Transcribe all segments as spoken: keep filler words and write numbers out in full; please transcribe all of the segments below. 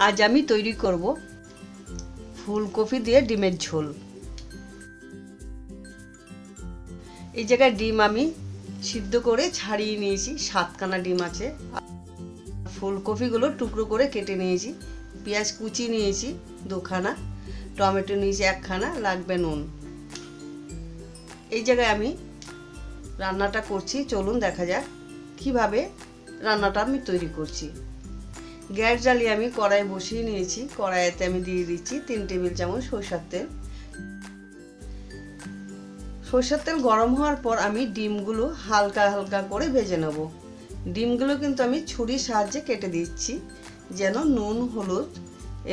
आज आमी तैरी करब फुलकपी दिए डिमेर झोल। এই জায়গায় ডিম আমি সিদ্ধ করে ছাড়িয়ে নিয়েছি, সাতখানা ডিম আছে। ফুলকপিগুলো টুকরো করে কেটে নিয়েছি, পেঁয়াজ কুচি নিয়েছি দুখানা, টমেটো নিয়েছি একখানা, লাগবে নুন। এই জায়গায় আমি রান্নাটা করছি, চলুন দেখা যাক কিভাবে রান্নাটা আমি তৈরি করছি। গ্যাস জ্বালিয়ে আমি কড়াই বসিয়ে নিয়েছি, কড়াইতে আমি দিয়ে দিচ্ছি তিন টেবিল চামচ সরষের তেল। সরষের তেল গরম হওয়ার পর আমি ডিমগুলো হালকা হালকা করে ভেজে নেব। ডিমগুলো কিন্তু আমি ছুরির সাহায্যে কেটে দিচ্ছি যেন নুন হলুদ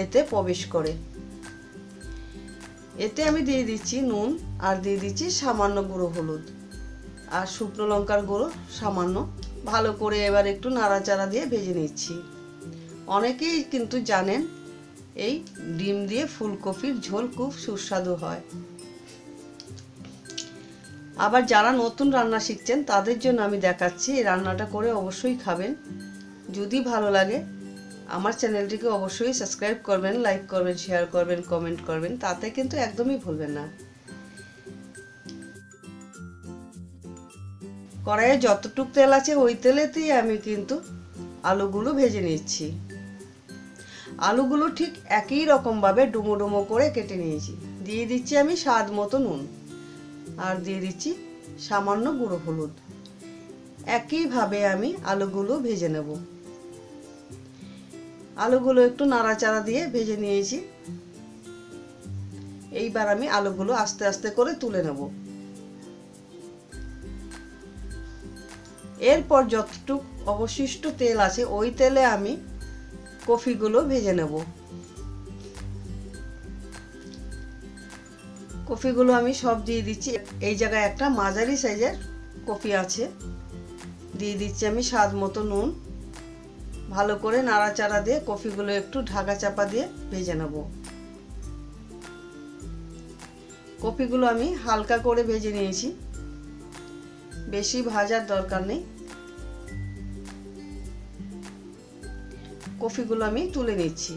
এতে প্রবেশ করে। এতে আমি দিয়ে দিচ্ছি নুন আর দিয়ে দিচ্ছি সামান্য গুঁড়ো হলুদ আর শুকনো লঙ্কার গুঁড়ো সামান্য। ভালো করে এবার একটু নাড়াচাড়া দিয়ে ভেজে নিচ্ছি। অনেকেই কিন্তু জানেন এই ডিম দিয়ে ফুলকপির ঝোল খুব সুস্বাদু হয়। আবার যারা নতুন রান্না শিখছেন তাদের জন্য আমি দেখাচ্ছি, এই রান্নাটা করে অবশ্যই খাবেন। যদি ভালো লাগে আমার চ্যানেলটিকে অবশ্যই সাবস্ক্রাইব করবেন, লাইক করবেন, শেয়ার করবেন, কমেন্ট করবেন, তাতে কিন্তু একদমই ভুলবেন না। কড়াইয়ে যতটুক তেল আছে ওই তেলেতেই আমি কিন্তু আলুগুলো ভেজে নিচ্ছি। আলুগুলো ঠিক একই রকমভাবে ডুমো ডুমো করে কেটে নিয়েছি। দিয়ে দিচ্ছি আমি স্বাদ মতো নুন আর দিয়ে দিচ্ছি সামান্য গুঁড়ো হলুদ। একইভাবে আমি আলুগুলো ভেজে নেব। আলুগুলো একটু নাড়াচাড়া দিয়ে ভেজে নিয়েছি। এইবার আমি আলুগুলো আস্তে আস্তে করে তুলে নেব। এরপর যতটুক অবশিষ্ট তেল আছে ওই তেলে আমি কপিগুলো ভেজে নেব। কপিগুলো আমি সব দিয়ে দিচ্ছি। এই জায়গায় একটা মাঝারি সাইজের কপি আছে, দিয়ে দিচ্ছি আমি স্বাদ মতো নুন। ভালো করে নাড়াচাড়া দিয়ে কপিগুলো একটু ঢাকা চাপা দিয়ে ভেজে নেব। কপিগুলো আমি হালকা করে ভেজে নিয়েছি, বেশি ভাজার দরকার নেই। কপিগুলো আমি তুলে নিচ্ছি।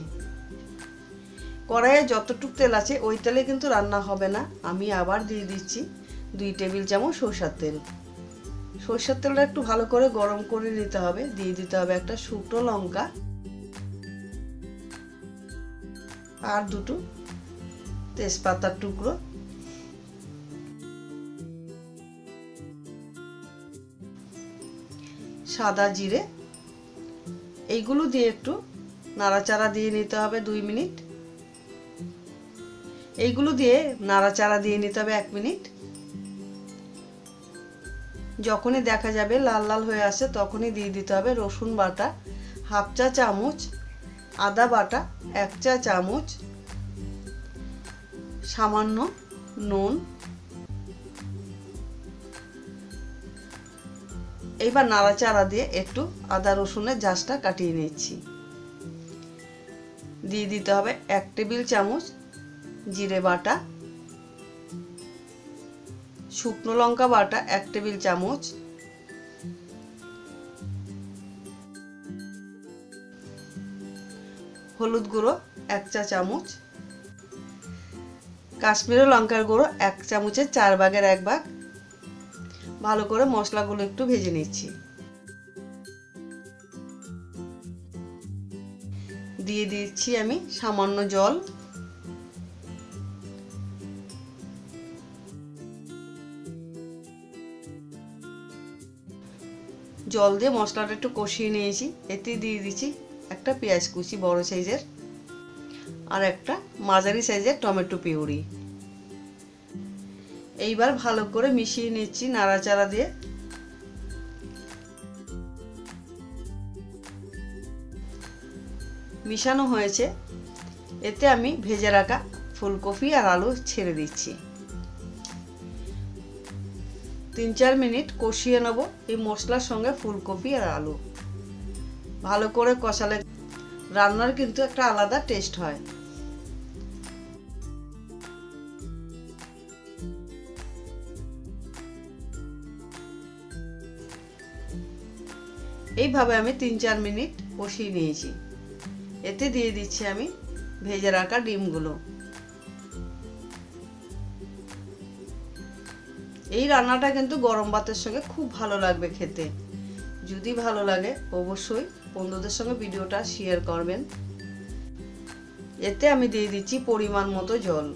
কড়াইয়ে যতটুক তেল আছে ওই তেলে কিন্তু রান্না হবে না, আমি আবার দিয়ে দিচ্ছি দুই টেবিল চামচ সরষের তেল। সরষের তেলটা একটু ভালো করে গরম করে নিতে হবে। দিয়ে দিতে হবে একটা শুকনো লঙ্কা আর দুটো তেজপাতার টুকরো। সাদা জিরে, এইগুলো দিয়ে একটু নাড়াচাড়া দিয়ে নিতে হবে দুই মিনিট। এইগুলো দিয়ে নাড়াচাড়া দিয়ে নিতে হবে এক মিনিট। যখনই দেখা যাবে লাল লাল হয়ে আসে তখনই দিয়ে দিতে হবে রসুন বাটা হাফ চা চামচ, আদা বাটা এক চা চামচ, সামান্য নুন। এইবার নাড়াচাড়া দিয়ে একটু আদা রসুনের ঝাঁসটা কাটিয়ে নিচ্ছি। দিয়ে দিতে হবে এক টেবিল চামচ জিরে বাটা, শুকনো লঙ্কা বাটা এক টেবিল চামচ, হলুদ গুঁড়ো এক চা চামচ, কাশ্মীরি লঙ্কার গুঁড়ো এক চামচের চার ভাগের এক ভাগ। ভালো করে মশলাগুলো একটু ভেজে নিচ্ছি। দিয়ে দিচ্ছি আমি সামান্য জল। জল দিয়ে মশলাটা একটু কষিয়ে নিয়েছি। এতে দিয়ে দিচ্ছি একটা পেঁয়াজ কুচি বড় সাইজের আর একটা মাঝারি সাইজের টমেটো পিউরি। এইবার ভালো করে মিশিয়ে নিচ্ছি নাড়াচাড়া দিয়ে। মিশানো হয়েছে, এতে আমি ভেজে রাখা ফুলকপি আর আলু ছেড়ে দিচ্ছি। তিন চার মিনিট কষিয়ে নেব এই মশলার সঙ্গে ফুলকপি আর আলু। ভালো করে কষালে রান্নার কিন্তু একটা আলাদা টেস্ট হয়। এইভাবে আমি তিন চার মিনিট কষিয়ে নিয়েছি। এতে দিয়ে দিচ্ছি আমি ভেজে রাখা ডিমগুলো। এই রান্নাটা কিন্তু গরম ভাতের সঙ্গে খুব ভালো লাগবে খেতে। যদি ভালো লাগে অবশ্যই বন্ধুদের সঙ্গে ভিডিওটা শেয়ার করবেন। এতে আমি দিয়ে দিচ্ছি পরিমাণ মতো জল।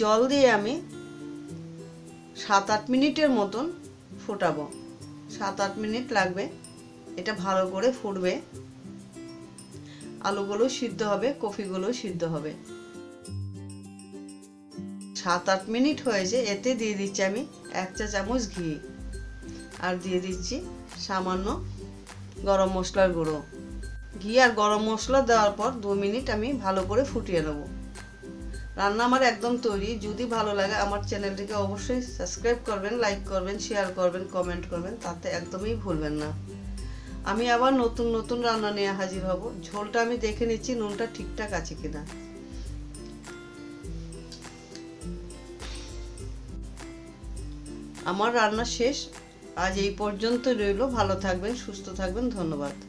জল দিয়ে আমি সাত আট মিনিটের মতন ফোটাবো। সাত আট মিনিট লাগবে, এটা ভালো করে ফুটবে, আলুগুলো সিদ্ধ হবে, কফিগুলো সিদ্ধ হবে। সাত আট মিনিট হয়েছে, এতে দিয়ে দিচ্ছি আমি এক চা চামচ ঘি আর দিয়ে দিচ্ছি সামান্য গরম মশলার গুঁড়ো। ঘি আর গরম মশলা দেওয়ার পর দু মিনিট আমি ভালো করে ফুটিয়ে নেব। রান্না আমার একদম তৈরি। যদি ভালো লাগে আমার চ্যানেলটিকে অবশ্যই সাবস্ক্রাইব করবেন, লাইক করবেন, শেয়ার করবেন, কমেন্ট করবেন, তাতে একদমই ভুলবেন না। আমি আবার নতুন নতুন রান্না নিয়ে হাজির হব। ঝোলটা আমি দেখে নিচ্ছি নুনটা ঠিকঠাক আছে কিনা। আমার রান্না শেষ। আজ এই পর্যন্ত রইল। ভালো থাকবেন, সুস্থ থাকবেন, ধন্যবাদ।